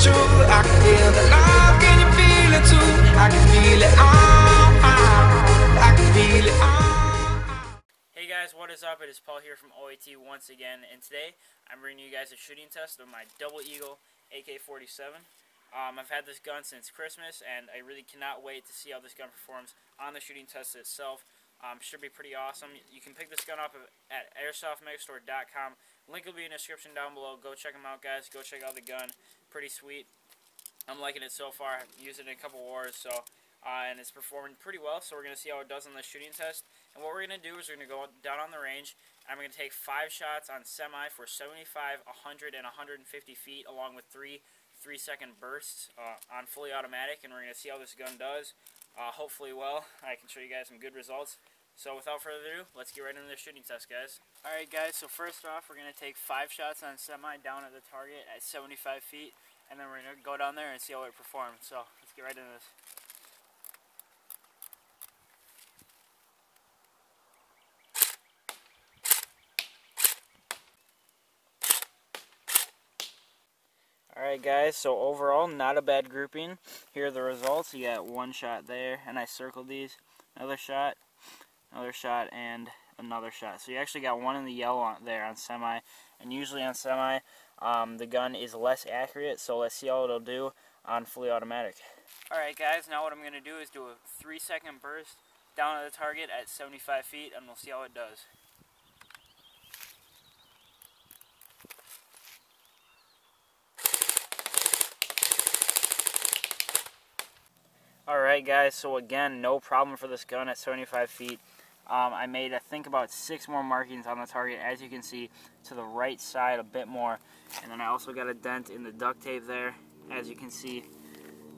it's true. I can feel the love, can you feel it too? I can feel it all, I can feel it all. Hey guys, what is up? It is Paul here from OAT once again, and today I'm bringing you guys a shooting test of my Double Eagle AK-47. I've had this gun since Christmas, and I really cannot wait to see how this gun performs on the shooting test itself. Should be pretty awesome. You can pick this gun up at airsoftmegastore.com. Link will be in the description down below. Go check them out, guys. Go check out the gun. Pretty sweet. I'm liking it so far. I've used it in a couple wars, so and it's performing pretty well. So we're going to see how it does on the shooting test. And what we're going to do is we're going to go down on the range. I'm going to take 5 shots on semi for 75, 100, and 150 feet, along with 3 three-second bursts on fully automatic, and we're going to see how this gun does. Hopefully well. I can show you guys some good results. So without further ado, let's get right into the shooting test, guys. Alright guys, so first off, we're going to take 5 shots on semi down at the target at 75 feet, and then we're going to go down there and see how it performs. So let's get right into this. Alright guys, so overall, not a bad grouping. Here are the results. You got 1 shot there, and I circled these. Another shot, and another shot. So you actually got 1 in the yellow there on semi. And usually on semi, the gun is less accurate, so let's see how it'll do on fully automatic. Alright guys, now what I'm going to do is do a 3-second burst down at the target at 75 feet, and we'll see how it does. Alright guys, so again, no problem for this gun at 75 feet. I made, I think, about 6 more markings on the target, as you can see, to the right side a bit more. And then I also got a dent in the duct tape there, as you can see.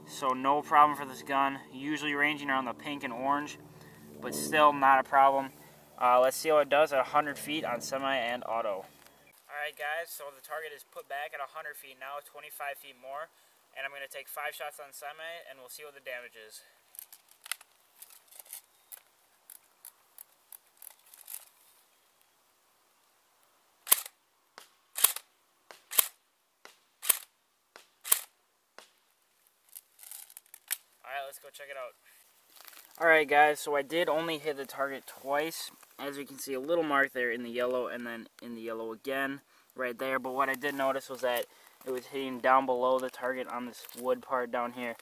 So no problem for this gun, usually ranging around the pink and orange, but still not a problem. Let's see how it does at 100 feet on semi and auto. Alright guys, so the target is put back at 100 feet now, 25 feet more. And I'm going to take 5 shots on semi, and we'll see what the damage is. Alright, let's go check it out. Alright guys, so I did only hit the target twice. As you can see, a little mark there in the yellow, and then in the yellow again, right there. But what I did notice was that it was hitting down below the target on this wood part down here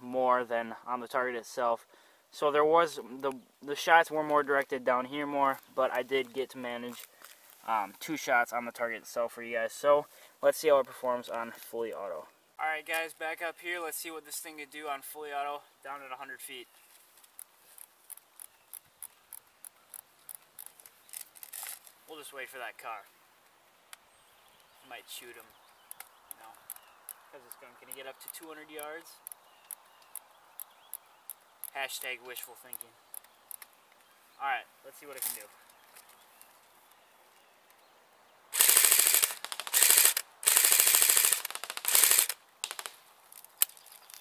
more than on the target itself. So there was, the shots were more directed down here more, but I did get to manage 2 shots on the target itself for you guys. So let's see how it performs on fully auto. Alright guys, back up here. Let's see what this thing could do on fully auto down at 100 feet. We'll just wait for that car. Might shoot him. Because this gun can get up to 200 yards. Hashtag wishful thinking. Alright, let's see what it can do.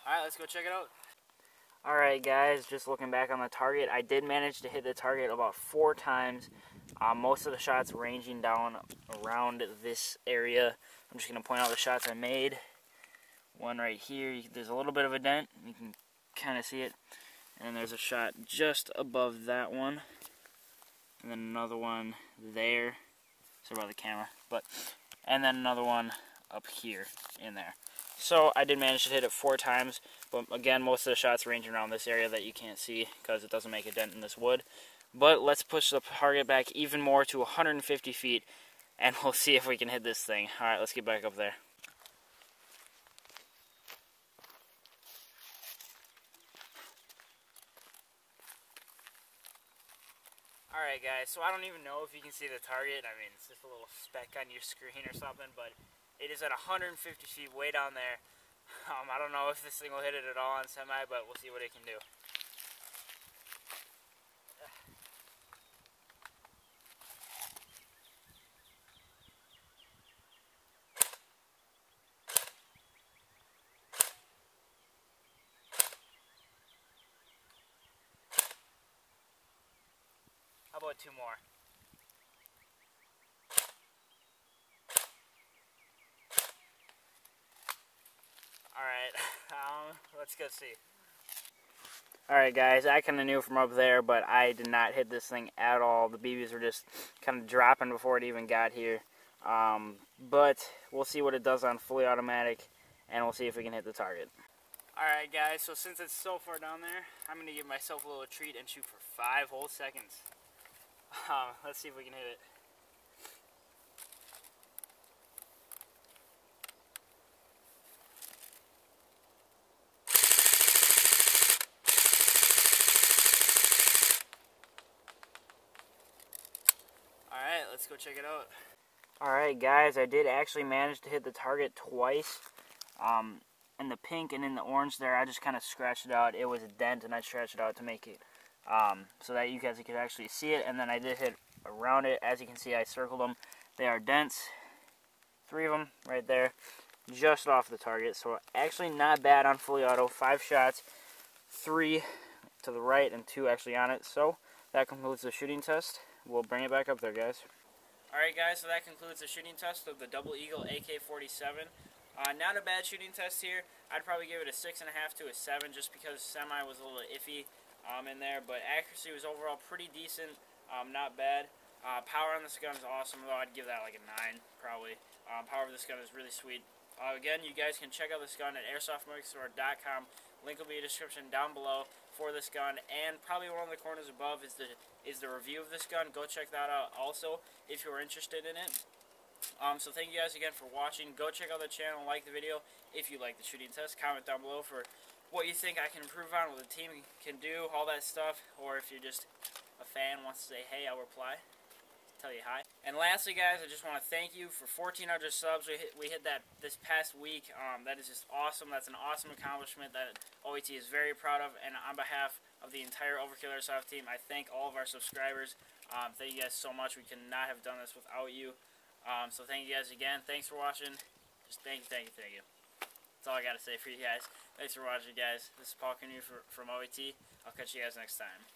Alright, let's go check it out. Alright guys, just looking back on the target, I did manage to hit the target about 4 times. Most of the shots ranging down around this area. I'm just going to point out the shots I made. One right here, there's a little bit of a dent, you can kind of see it. And then there's a shot just above that one. And then another one there. Sorry about the camera. And then another one up here in there. So I did manage to hit it 4 times, but again, most of the shots ranging around this area that you can't see because it doesn't make a dent in this wood. But let's push the target back even more to 150 feet, and we'll see if we can hit this thing. Alright, let's get back up there. Alright guys, so I don't even know if you can see the target. I mean, it's just a little speck on your screen or something, but it is at 150 feet way down there. I don't know if this thing will hit it at all on semi, but we'll see what it can do. How about 2 more? Let's go see. Alright guys, I kind of knew from up there, but I did not hit this thing at all. The BBs were just kind of dropping before it even got here. But we'll see what it does on fully automatic, and we'll see if we can hit the target. Alright guys, so since it's so far down there, I'm going to give myself a little treat and shoot for 5 whole seconds. Let's see if we can hit it. Alright, let's go check it out. Alright guys, I did actually manage to hit the target twice. In the pink and in the orange there, I just kind of scratched it out. It was a dent, and I scratched it out to make it so that you guys could actually see it. And then I did hit around it. As you can see, I circled them. They are dents. 3 of them right there, just off the target. So actually not bad on fully auto. 5 shots, 3 to the right, and 2 actually on it. So that concludes the shooting test. We'll bring it back up there, guys. All right, guys, so that concludes the shooting test of the Double Eagle AK-47. Not a bad shooting test here. I'd probably give it a 6.5 to a 7 just because semi was a little iffy in there. But accuracy was overall pretty decent, not bad. Power on this gun is awesome, though. I'd give that like a 9 probably. Power of this gun is really sweet. Again, you guys can check out this gun at airsoftmegastore.com. Link will be in the description down below for this gun, and probably one of the corners above is the review of this gun. Go check that out also if you're interested in it. So thank you guys again for watching. Go check out the channel, like the video if you like the shooting test, comment down below for what you think I can improve on, what the team can do, all that stuff, or if you're just a fan, wants to say hey, I'll reply, tell you hi. And lastly guys, I just want to thank you for 1,400 subs. We hit that this past week. That is just awesome. That's an awesome accomplishment that OET is very proud of, and on behalf of the entire Overkill Airsoft team, I thank all of our subscribers. Thank you guys so much. We could not have done this without you. So thank you guys again. Thanks for watching. Just thank you. That's all I got to say for you guys. Thanks for watching, guys. This is Paul Canu from OET. I'll catch you guys next time.